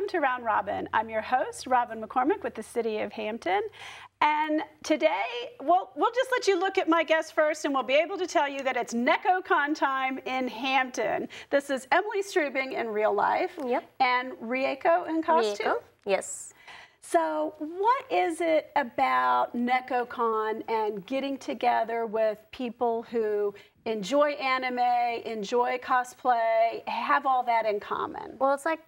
Welcome to Round Robin. I'm your host, Robin McCormick with the City of Hampton. And today, we'll just let you look at my guest first, and we'll be able to tell you that it's NekoCon time in Hampton. This is Emily Strubing in real life. Yep. And Rieko in costume. Rieko, yes. So what is it about NekoCon and getting together with people who enjoy anime, enjoy cosplay, have all that in common? Well, it's like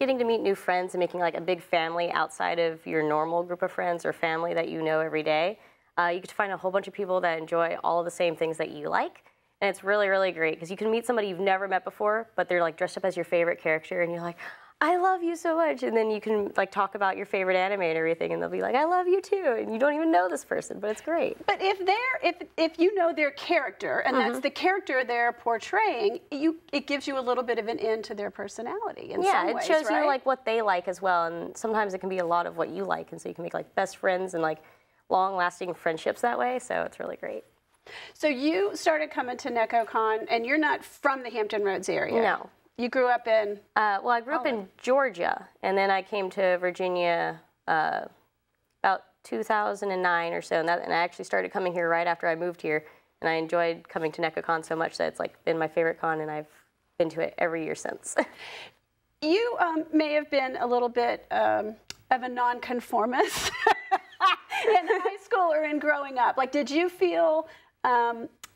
getting to meet new friends and making like a big family outside of your normal group of friends or family that you know every day. You get to find a whole bunch of people that enjoy all the same things that you like. And it's really, really great because you can meet somebody you've never met before, but they're like dressed up as your favorite character and you're like, I love you so much. And then you can like talk about your favorite anime and everything and they'll be like, I love you too. And you don't even know this person, but it's great. But if you know their character and that's the character they're portraying, it gives you a little bit of an in to their personality in some ways, it shows you like what they like as well. And sometimes it can be a lot of what you like. And so you can make like best friends and like long lasting friendships that way. So it's really great. So you started coming to NekoCon and you're not from the Hampton Roads area. No. You grew up in? Well, I grew up in Georgia, and then I came to Virginia about 2009 or so, and I actually started coming here right after I moved here, and I enjoyed coming to NekoCon so much that it's like been my favorite con, and I've been to it every year since. You may have been a little bit of a nonconformist in high school or in growing up. Like, did you feel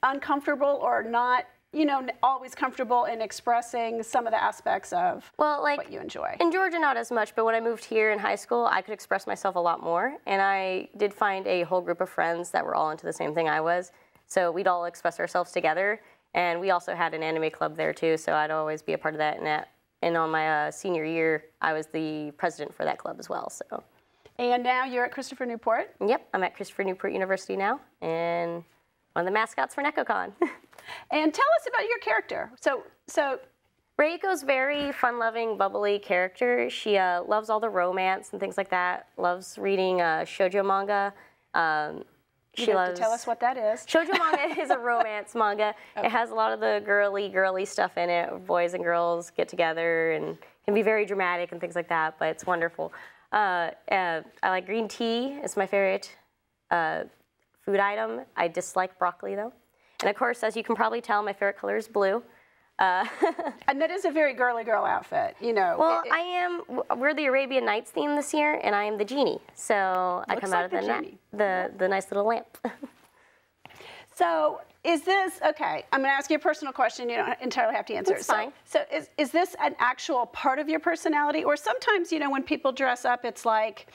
uncomfortable or not? You know, always comfortable in expressing some of the aspects of what you enjoy. In Georgia, not as much, but when I moved here in high school, I could express myself a lot more, and I did find a whole group of friends that were all into the same thing I was, so we'd all express ourselves together, and we also had an anime club there, too, so I'd always be a part of that, and on my senior year, I was the president for that club as well, so. And now you're at Christopher Newport? Yep, I'm at Christopher Newport University now, and one of the mascots for NekoCon. And tell us about your character. So Reiko's very fun-loving, bubbly character. She loves all the romance and things like that. Loves reading shoujo manga. She loves to tell us what that is. Shoujo manga is a romance manga. Okay. It has a lot of the girly stuff in it. Boys and girls get together and can be very dramatic and things like that. But it's wonderful. I like green tea. It's my favorite food item. I dislike broccoli though. And of course, as you can probably tell, my favorite color is blue. And that is a very girly girl outfit, you know. Well, we're the Arabian Nights theme this year, and I am the genie. So I come out of the nice little lamp. So is this, okay, I'm going to ask you a personal question. You don't entirely have to answer. It's fine. So is this an actual part of your personality? Or sometimes, you know, when people dress up, it's like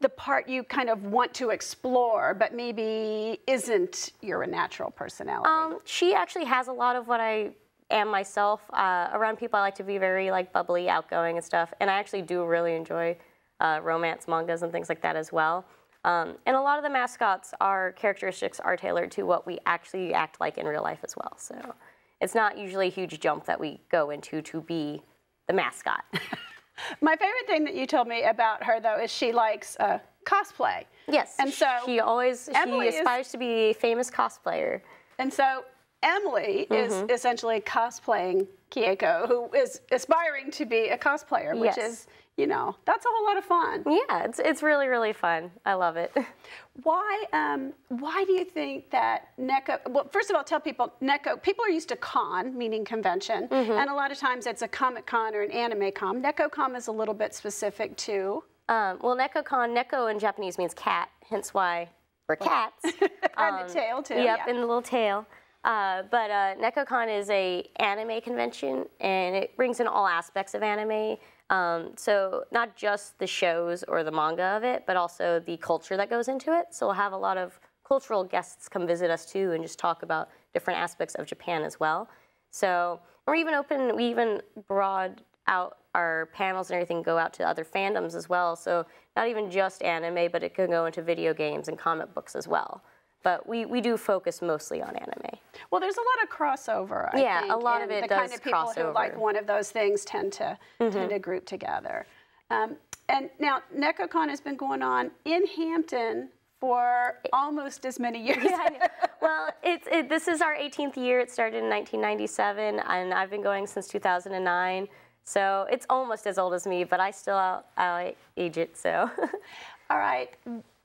the part you kind of want to explore, but maybe isn't your natural personality. She actually has a lot of what I am myself. Around people, I like to be very, like, bubbly, outgoing and stuff. And I actually do really enjoy romance mangas and things like that as well. And a lot of the mascots, our characteristics are tailored to what we actually act like in real life as well. So it's not usually a huge jump that we go into to be the mascot. My favorite thing that you told me about her, though, is she likes cosplay. Yes, and so she aspires to be a famous cosplayer. And so Emily is essentially cosplaying Kieko, who is aspiring to be a cosplayer, which is, you know, that's a whole lot of fun. Yeah, it's really, really fun. I love it. Why do you think that Neko, well, first of all, tell people, Neko, people are used to con, meaning convention, and a lot of times it's a comic con or an anime con. NekoCon is a little bit specific to? Well, NekoCon, Neko in Japanese means cat, hence why we're cats. And the tail, too. Yep, and the little tail. But NekoCon is an anime convention, and it brings in all aspects of anime. So not just the shows or the manga of it, but also the culture that goes into it. So we'll have a lot of cultural guests come visit us, too, and just talk about different aspects of Japan as well. So we even broad out our panels and everything, go out to other fandoms as well. So not even just anime, but it can go into video games and comic books as well. But we do focus mostly on anime. Well, there's a lot of crossover, I think. Yeah, a lot of it does crossover. The kind of people who like one of those things tend to group together. And now, NekoCon has been going on in Hampton for almost as many years. Yeah, I know. Well, this is our 18th year. It started in 1997, and I've been going since 2009. So it's almost as old as me, but I still age it, so. All right,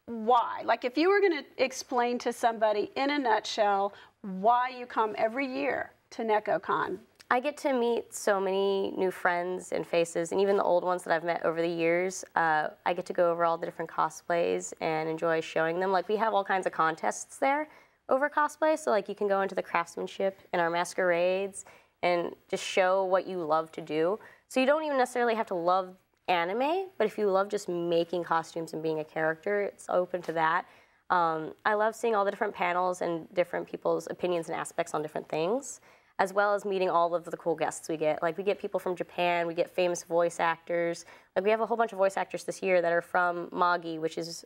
why? Like if you were gonna explain to somebody in a nutshell why you come every year to NekoCon. I get to meet so many new friends and faces, and even the old ones that I've met over the years. I get to go over all the different cosplays and enjoy showing them. Like we have all kinds of contests there over cosplay, so like you can go into the craftsmanship and our masquerades and just show what you love to do. So you don't even necessarily have to love anime, but if you love just making costumes and being a character, it's open to that. I love seeing all the different panels and different people's opinions and aspects on different things, as well as meeting all of the cool guests we get. Like we get people from Japan, we get famous voice actors. Like we have a whole bunch of voice actors this year that are from Magi, which is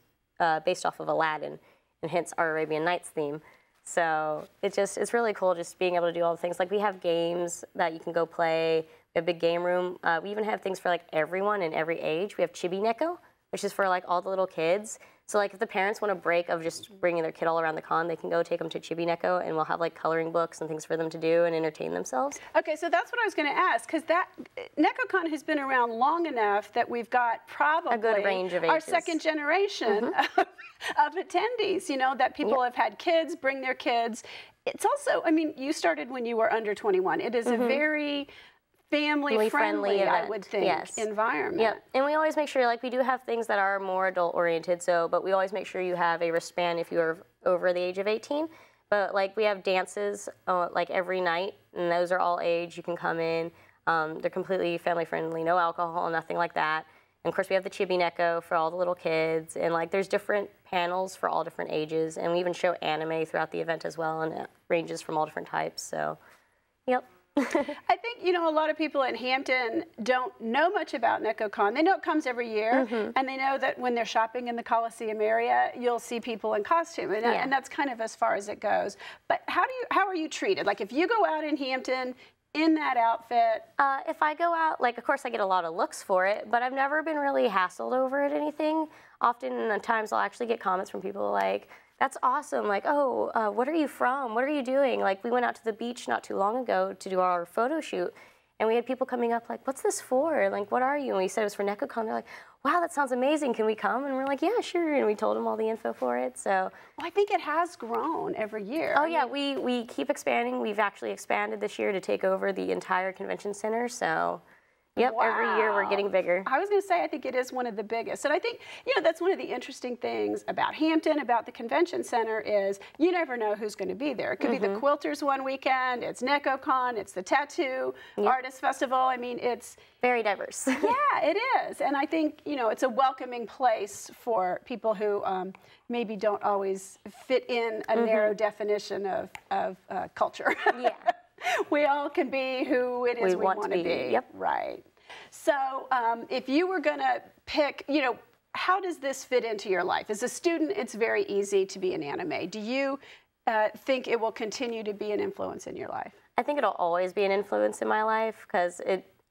based off of Aladdin, and hence our Arabian Nights theme. So it's really cool just being able to do all the things. Like we have games that you can go play, we have a big game room. We even have things for like everyone and every age. We have Chibi Neko, which is for like all the little kids. So like if the parents want a break of just bringing their kid all around the con, they can go take them to Chibi Neko, and we'll have like coloring books and things for them to do and entertain themselves. Okay, so that's what I was going to ask, because that NekoCon has been around long enough that we've got probably a good range of ages. Our second generation of attendees. You know that people have had kids bring their kids. It's also, I mean, you started when you were under 21. It is a very family-friendly, I would think, environment. Yep. And we always make sure, like, we do have things that are more adult-oriented, so, but we always make sure you have a wristband if you are over the age of 18. But, like, we have dances, like, every night, and those are all age. You can come in. They're completely family-friendly, no alcohol, nothing like that. And, of course, we have the Chibi Neko for all the little kids, and, like, there's different panels for all different ages, and we even show anime throughout the event as well, and it ranges from all different types, so, yep. I think, you know, a lot of people in Hampton don't know much about NekoCon. They know it comes every year, and they know that when they're shopping in the Coliseum area, you'll see people in costume, and, and that's kind of as far as it goes. But how are you treated? Like, if you go out in Hampton in that outfit? If I go out, like, of course, I get a lot of looks for it, but I've never been really hassled over it or anything. Oftentimes, I'll actually get comments from people like, "That's awesome, like, oh, what are you from? What are you doing?" Like, we went out to the beach not too long ago to do our photo shoot, and we had people coming up like, "What's this for? Like, what are you?" And we said it was for NekoCon. They're like, "Wow, that sounds amazing. Can we come?" And we're like, "Yeah, sure." And we told them all the info for it, so. Well, I think it has grown every year. Oh, yeah, we keep expanding. We've actually expanded this year to take over the entire convention center, so. Yep, wow. Every year we're getting bigger. I was going to say, I think it is one of the biggest. And I think, you know, that's one of the interesting things about Hampton, about the convention center, is you never know who's going to be there. It could be the quilters one weekend, it's NekoCon, it's the tattoo artist festival. I mean, it's very diverse. Yeah, it is. And I think, you know, it's a welcoming place for people who maybe don't always fit in a narrow definition of culture. Yeah. We all can be who it is we want to be. Yep. Right. So if you were going to pick, you know, how does this fit into your life? As a student, it's very easy to be an anime. Do you think it will continue to be an influence in your life? I think it'll always be an influence in my life, because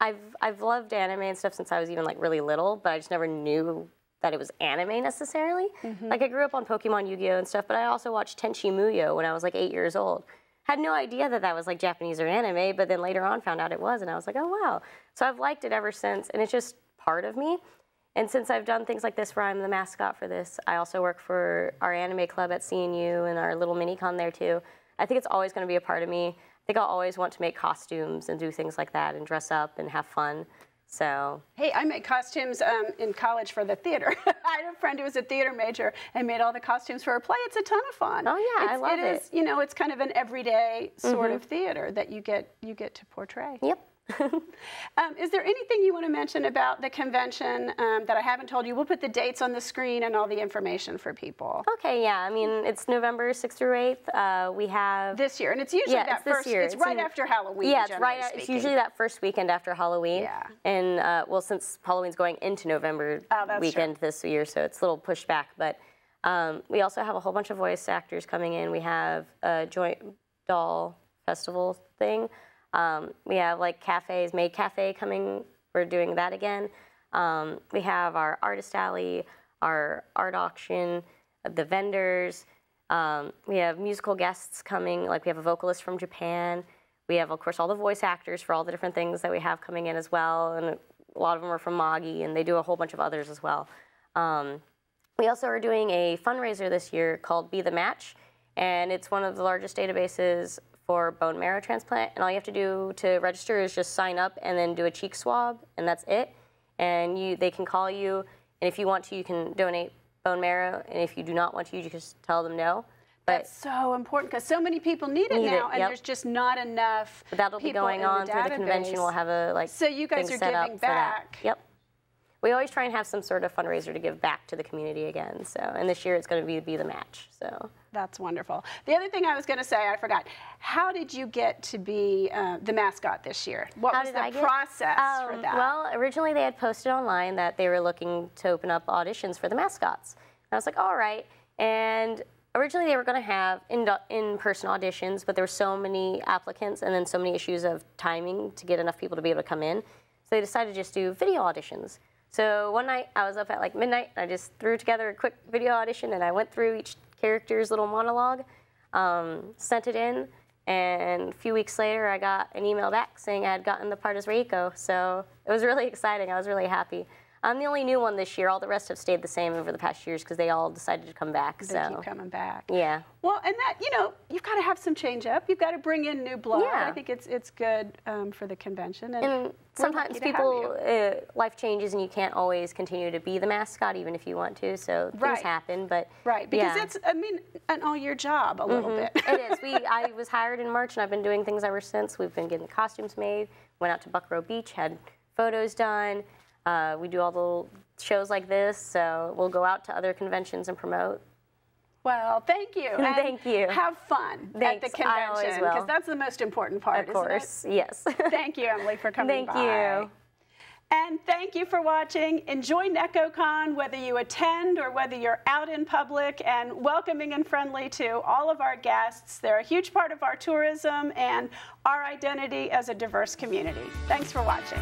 I've loved anime and stuff since I was even like really little, but I just never knew that it was anime necessarily. Like I grew up on Pokemon, Yu-Gi-Oh! And stuff, but I also watched Tenchi Muyo when I was like 8 years old. Had no idea that that was like Japanese or anime, but then later on found out it was, and I was like, oh wow. So I've liked it ever since, and it's just part of me. And since I've done things like this where I'm the mascot for this, I also work for our anime club at CNU and our little mini-con there too. I think it's always gonna be a part of me. I think I'll always want to make costumes and do things like that and dress up and have fun. So. Hey, I made costumes in college for the theater. I had a friend who was a theater major and made all the costumes for her play. It's a ton of fun. Oh yeah, I love it. You know, it's kind of an everyday sort of theater that you get to portray. Yep. Is there anything you want to mention about the convention that I haven't told you? We'll put the dates on the screen and all the information for people. Okay, yeah. I mean, it's November 6th through 8th. We have... This year. And it's usually that first... Year. It's right after Halloween, yeah, it's usually that first weekend after Halloween. Yeah. And, well, since Halloween's going into November weekend this year, so it's a little pushed back. But we also have a whole bunch of voice actors coming in. We have a joint doll festival thing. We have like cafes, Maid Cafe coming, we're doing that again. We have our artist alley, our art auction, the vendors. We have musical guests coming, like we have a vocalist from Japan. We have, of course, all the voice actors for all the different things that we have coming in as well, and a lot of them are from Magi, and they do a whole bunch of others as well. We also are doing a fundraiser this year called Be the Match, and it's one of the largest databases for bone marrow transplant, and all you have to do to register is just sign up and then do a cheek swab, and that's it. And they can call you, and if you want to, you can donate bone marrow, and if you do not want to, you can just tell them no. But that's so important because so many people need it now, and there's just not enough. But that'll be going on through the convention. We'll have a so you guys are giving back. Yep. We always try and have some sort of fundraiser to give back to the community again. So, and this year it's going to be the match. So that's wonderful. The other thing I was going to say, I forgot. How did you get to be the mascot this year? What was the process for that? Well, originally they had posted online that they were looking to open up auditions for the mascots. And I was like, all right. And originally they were going to have in-person auditions, but there were so many applicants and then so many issues of timing to get enough people to be able to come in. So they decided to just do video auditions. So one night, I was up at like midnight, and I just threw together a quick video audition, and I went through each character's little monologue, sent it in, and a few weeks later, I got an email back saying I had gotten the part as Reiko. So it was really exciting. I was really happy. I'm the only new one this year. All the rest have stayed the same over the past years because they all decided to come back. They keep coming back. Yeah. Well, and that, you know, you've got to have some change up. You've got to bring in new blood. Yeah. I think it's good for the convention. And sometimes people, life changes and you can't always continue to be the mascot even if you want to. So things happen. But because it's, I mean, an all-year job a little bit. It is. I was hired in March and I've been doing things ever since. We've been getting costumes made. Went out to Buckrow Beach, had photos done. We do all the little shows like this, so we'll go out to other conventions and promote. Well, thank you. And thank you. Have fun at the convention, because that's the most important part, isn't it? Of course, yes. Thank you, Emily, for coming by. Thank you. And thank you for watching. Enjoy NekoCon, whether you attend or whether you're out in public, and welcoming and friendly to all of our guests. They're a huge part of our tourism and our identity as a diverse community. Thanks for watching.